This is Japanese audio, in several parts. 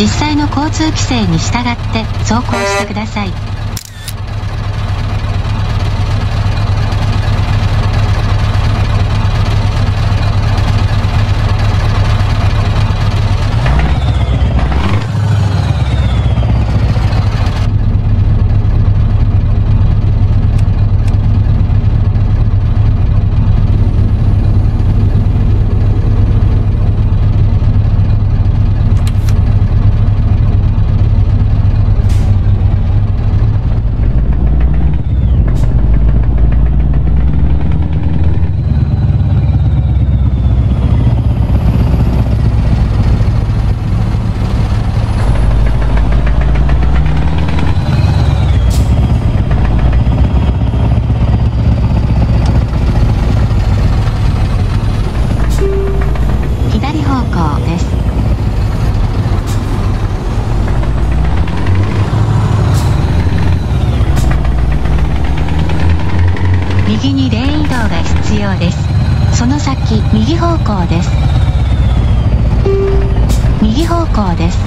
実際の交通規制に従って走行してください。右にレーン移動が必要です。その先、右方向です。右方向です。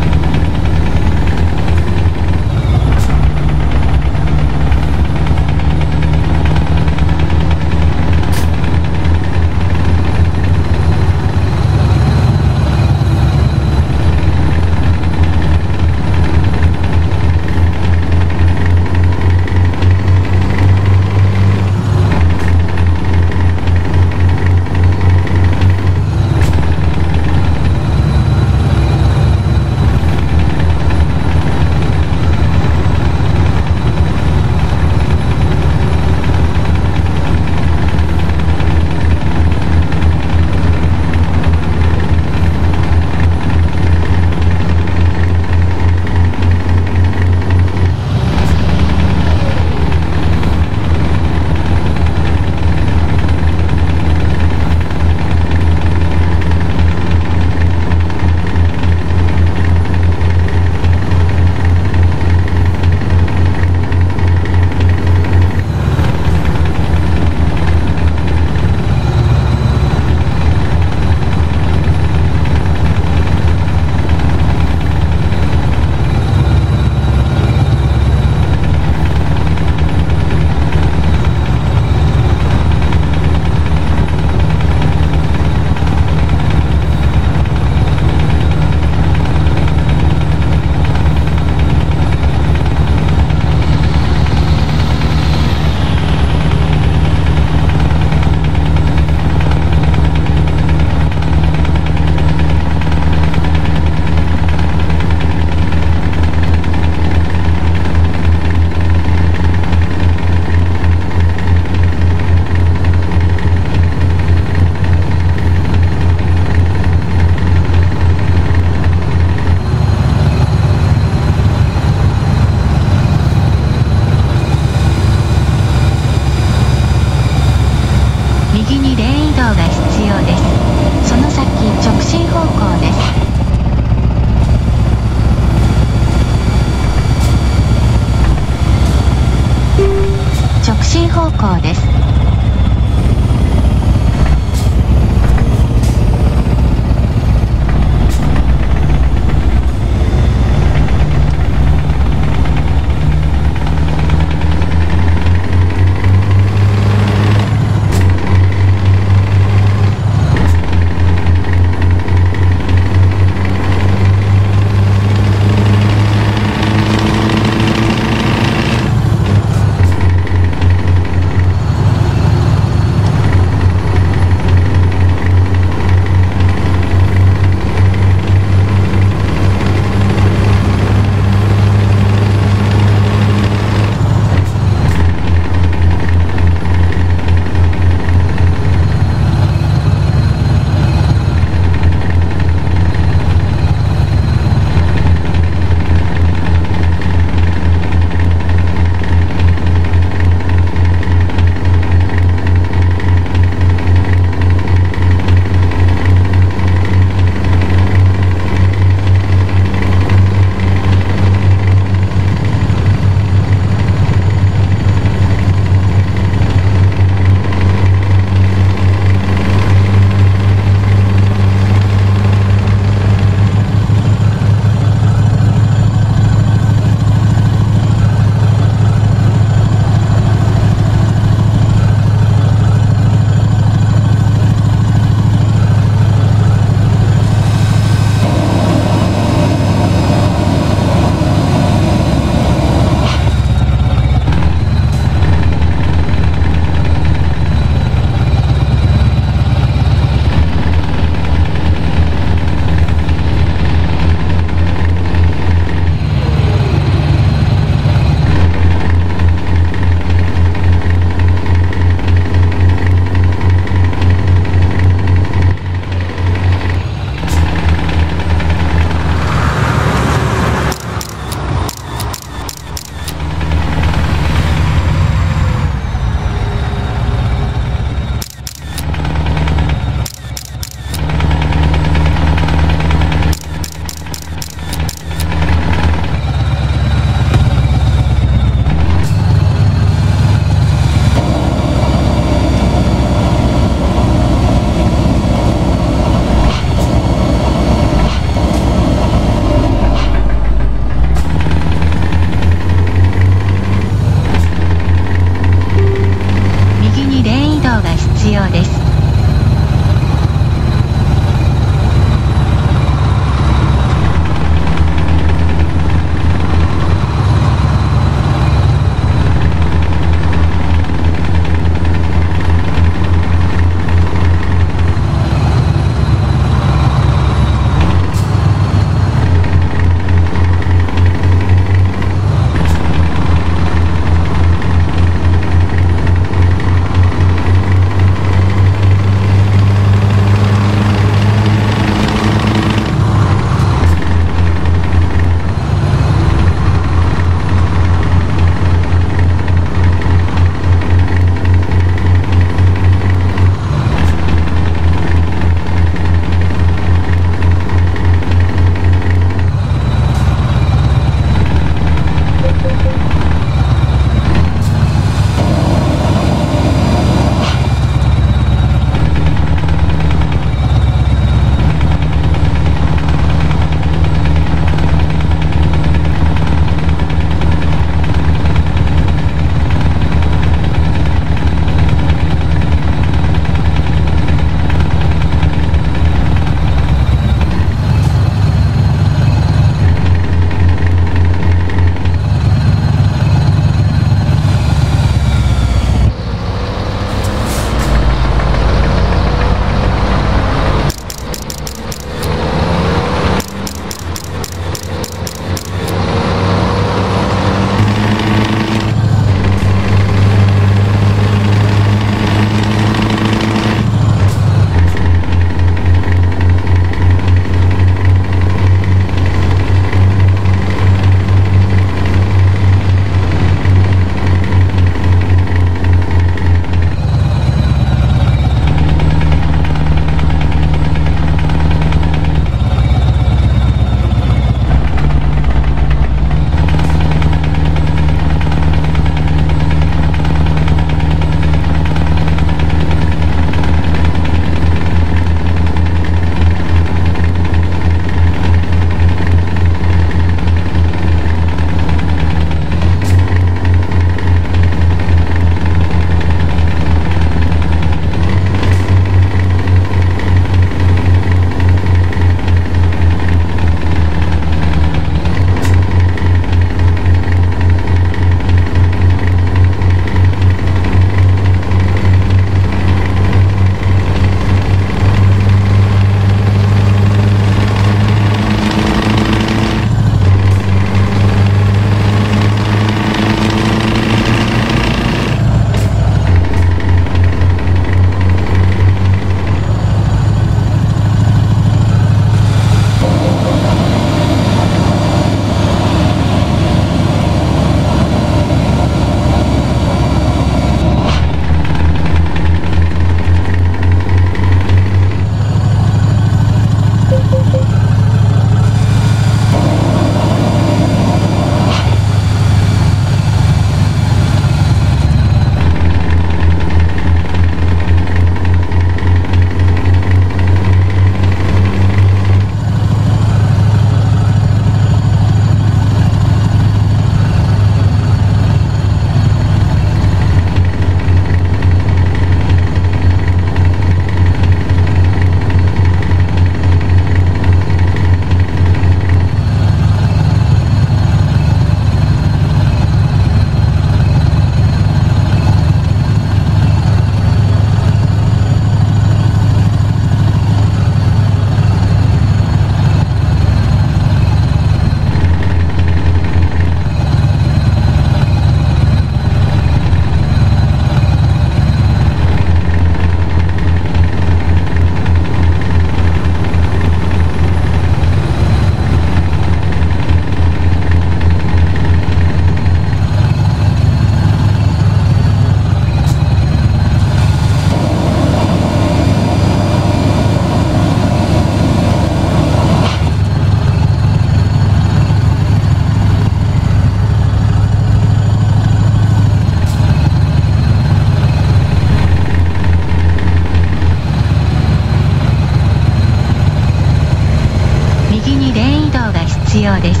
必要です。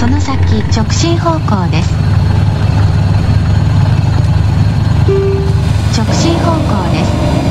その先、直進方向です。直進方向です。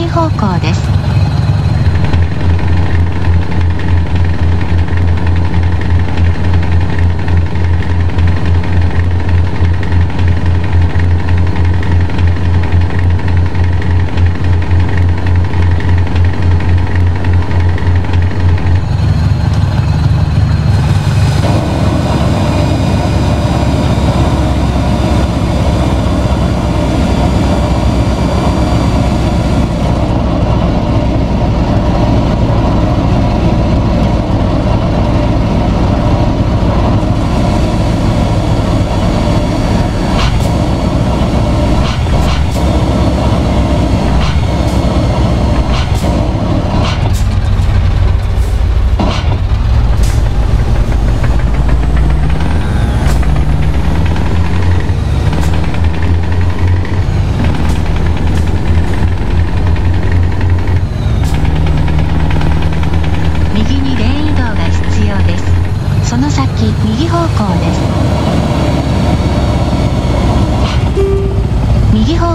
進方向です。左方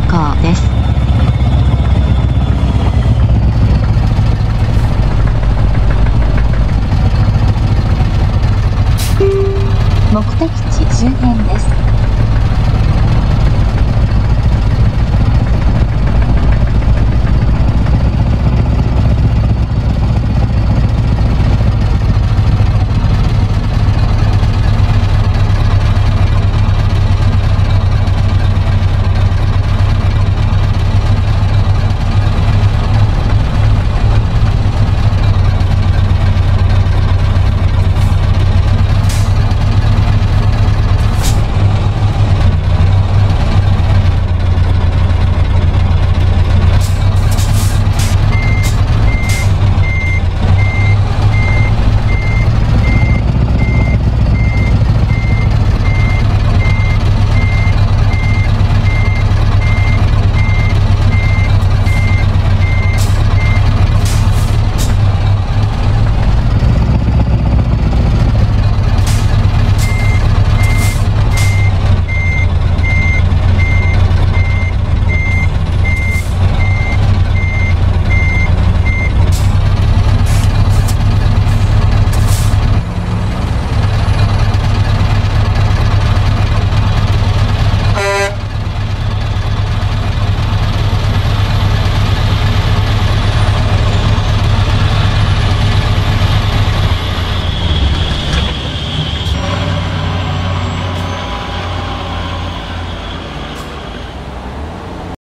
向です。